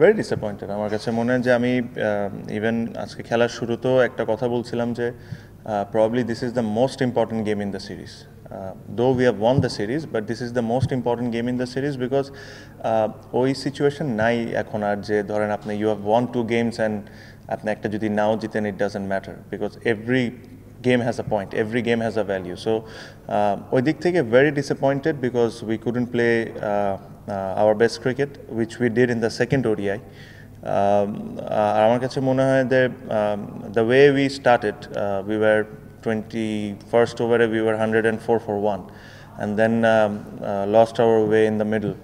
Very disappointed. আমার কাছে মনে হয় যে আমি even আজকে খেলার শুরুতেও একটা কথা বলছিলাম যে probably this is the most important game in the series. Though we have won the series, but this is the most important game in the series because ওই situation নাই এখন আর যে ধরেন আপনি you have won 2 games and আপনি একটা যদি নাও জিতেন it doesn't matter because every game has a point, every game has a value. So ওই দিক থেকে very disappointed because we couldn't play our best cricket, which we did in the second ODI. The way we started, we were 21st over, we were 104 for 1 and then lost our way in the middle.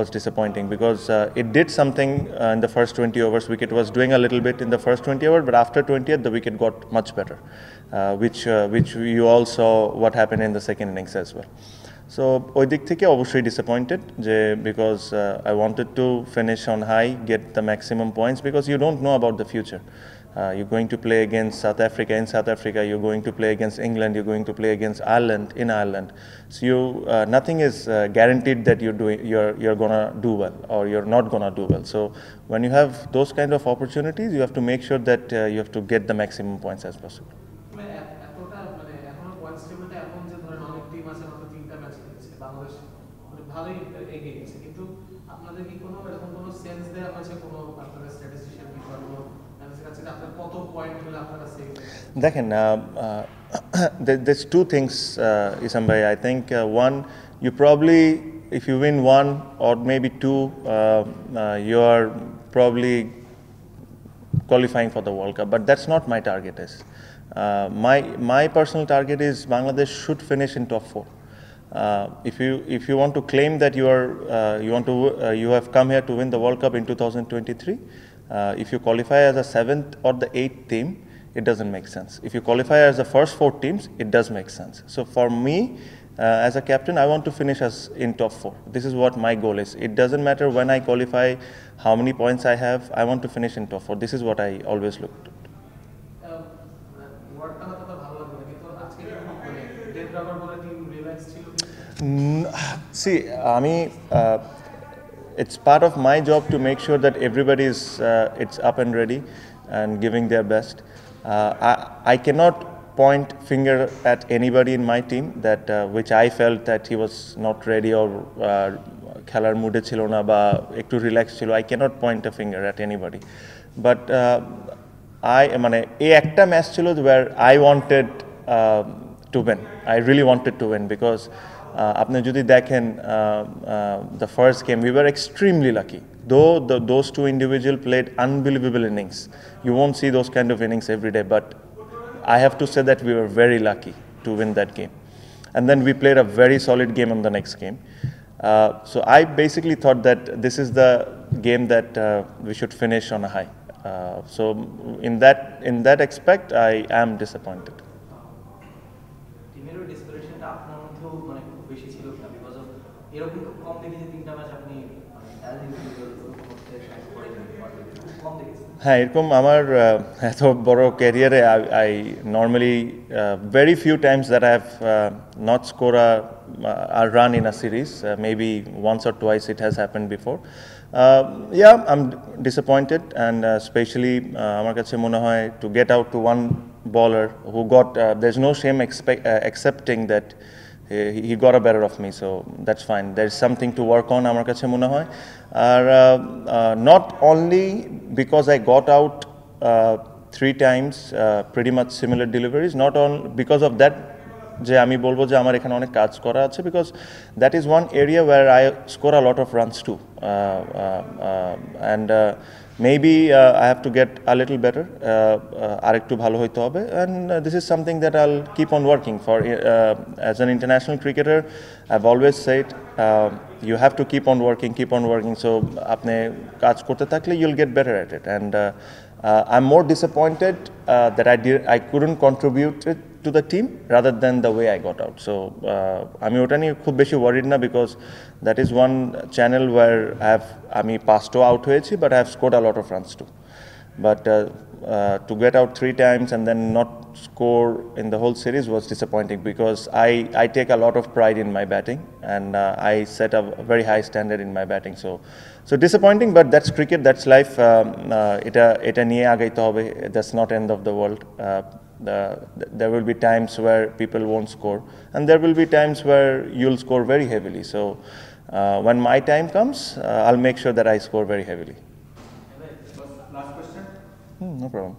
Was disappointing because it did something in the first 20 overs. Wicket was doing a little bit in the first 20 overs, but after 20th the wicket got much better, which you all saw what happened in the second innings as well. So oi dik theke obviously disappointed because I wanted to finish on high, get the maximum points because you don't know about the future. You're going to play against South Africa in South Africa, you're going to play against England, you're going to play against Ireland in Ireland. So you, nothing is guaranteed that you're going to do well or you're not going to do well. So when you have those kind of opportunities, you have to make sure that you have to get the maximum points as possible. Dekhen, there's 2 things, Isambai. I think one, you probably, if you win 1 or maybe 2, you are probably qualifying for the World Cup. But that's not my target. My personal target is Bangladesh should finish in top 4. If you want to claim that you are you have come here to win the World Cup in 2023. If you qualify as a 7th or the 8th team, it doesn't make sense. If you qualify as the first 4 teams, it does make sense. So for me, as a captain, I want to finish as in top 4. This is what my goal is. It doesn't matter when I qualify, how many points I have. I want to finish in top 4. This is what I always look to. See, Ami. It's part of my job to make sure that everybody is it's up and ready and giving their best. I cannot point finger at anybody in my team that which I felt that he was not ready or খেলার মুডে ছিল না বা একটু relax ছিল. I cannot point a finger at anybody. But I মানে এই একটা ম্যাচ ছিল where I wanted to win. I really wanted to win because Apne jodi dekhen the first game, we were extremely lucky. Though those 2 individuals played unbelievable innings. You won't see those kind of innings every day, but I have to say that we were very lucky to win that game. And then we played a very solid game on the next game. So I basically thought that this is the game that we should finish on a high. So in that aspect, I am disappointed. I normally very few times that I have not scored a run in a series. Maybe once or twice it has happened before. Yeah, I'm disappointed, and especially amar kache mone hoy to get out to one bowler who got. There's no shame accepting that. He got a better of me, so that's fine. There's something to work on, amar kache mone hoy. Not only because I got out 3 times, pretty much similar deliveries, not only because of that, je ami bolbo je amar ekhane onek kaj kora ache, because that is one area where I score a lot of runs too. And maybe I have to get a little better, arektu bhalo hoyte hobe, and this is something that I'll keep on working for. As an international cricketer, I've always said you have to keep on working, so apne kaj korte thakle you'll get better at it. And I'm more disappointed that I couldn't contribute it to the team rather than the way I got out. So I'm khub beshi worried na because that is one channel where I have passed out hoyechi, but I have scored a lot of runs too. But to get out 3 times and then not score in the whole series was disappointing, because I take a lot of pride in my batting, and I set a very high standard in my batting. So disappointing, but that's cricket, that's life. That's not end of the world. There will be times where people won't score, and there will be times where you'll score very heavily. So when my time comes, I'll make sure that I score very heavily. Last question? No problem.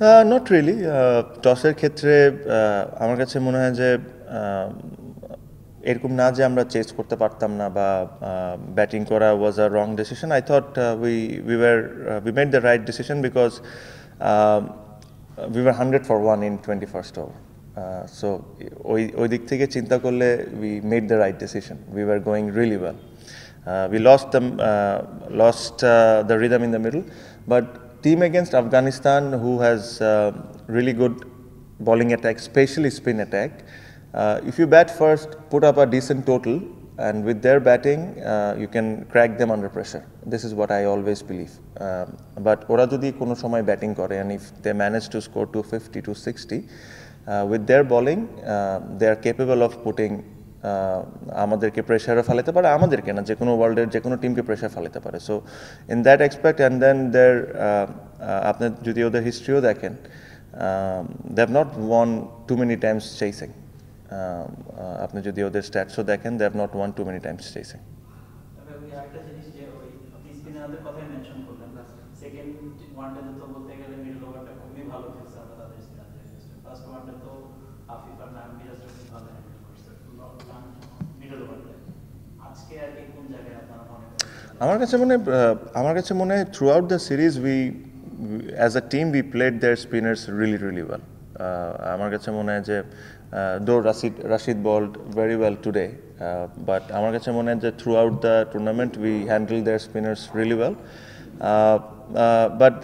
Not really. Tosser khetre, amar kache mone hoy je এরকম না যে আমরা Chase করতে পারতাম না বা batting করা was a wrong decision. I thought we made the right decision, because we were 100 for 1 in 21st over. So oi dik theke chinta korle we made the right decision. We were going really well. We lost the rhythm in the middle, but team against Afghanistan, who has really good bowling attack, especially spin attack. If you bat first, put up a decent total, and with their batting, you can crack them under pressure. This is what I always believe. But ora jodi kono shomoy batting kore, and if they manage to score 250, 260, with their bowling, they are capable of putting amaderke pressure falete pare, amaderke na je kono world er je kono team ke pressure falete pare. So in that aspect, and then their apnar jodi oder history o dekhen, they have not won too many times chasing. আপনি যদি ওদের স্ট্যাটসও দেখেন, they have not won too many times chasing. আমার কাছে মনে হয় throughout the series as a team we played their spinners really really well. আমার কাছে মনে হয় যে though Rashid bowled very well today, but amar kache mone hoy je throughout the tournament we handled their spinners really well. But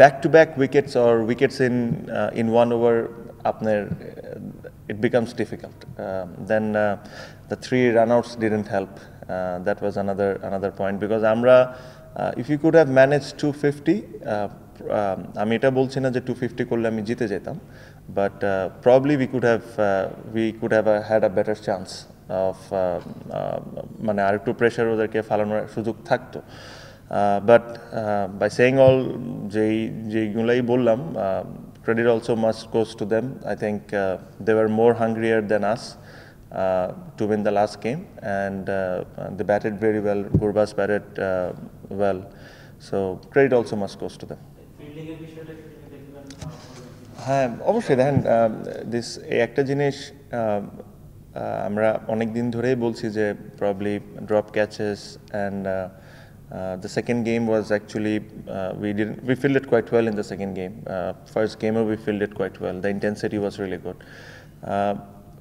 back to back wickets or wickets in one over, apnar it becomes difficult. Then the 3 runouts didn't help. That was another point, because amra if you could have managed 250, আমি এটা বলছি না যে 250 করলে আমি জিতে যেতাম, but probably we could have had a better chance of মানে আর একটু প্রেসার ওদেরকে ফালানোর সুযোগ থাকতো. But by saying all, যেগুলাই বললাম, credit also must goes to them. I think they were more hungrier than us to win the last game, and they batted very well. Gurbaz batted well, so credit also must goes to them. হ্যাঁ, অবশ্যই দেখেন, একটা জিনিস আমরা অনেক দিন ধরেই বলছি যে probably drop catches, and the second game was actually we fielded quite well in the second game. First গেমও we fielded quite well. The intensity was really good.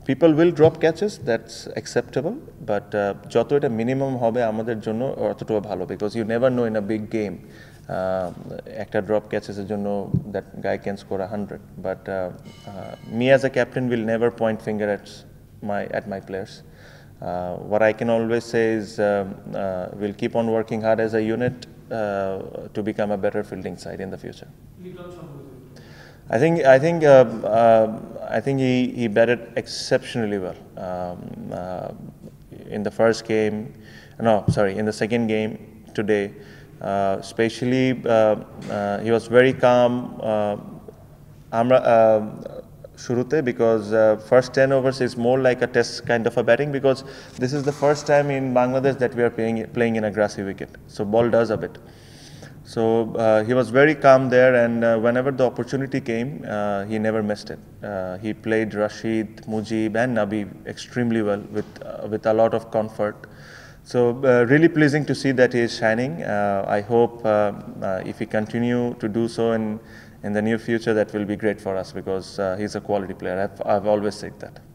People will drop catches, that's acceptable, but joto eta minimum hobe amader jonno ototo bhalo, because you never know in a big game ekta drop catches er jonno that guy can score 100, but me as a captain will never point finger at my players. What I can always say is we'll keep on working hard as a unit to become a better fielding side in the future. I think he batted exceptionally well in the first game. No, sorry, in the second game today. Especially, he was very calm. Shurute, because first 10 overs is more like a test kind of a batting, because this is the first time in Bangladesh that we are playing in a grassy wicket. So ball does a bit. So he was very calm there, and whenever the opportunity came, he never missed it. He played Rashid, Mujib, and Nabi extremely well with a lot of comfort. So really pleasing to see that he is shining. I hope if he continue to do so in the near future, that will be great for us, because he's a quality player. I've always said that.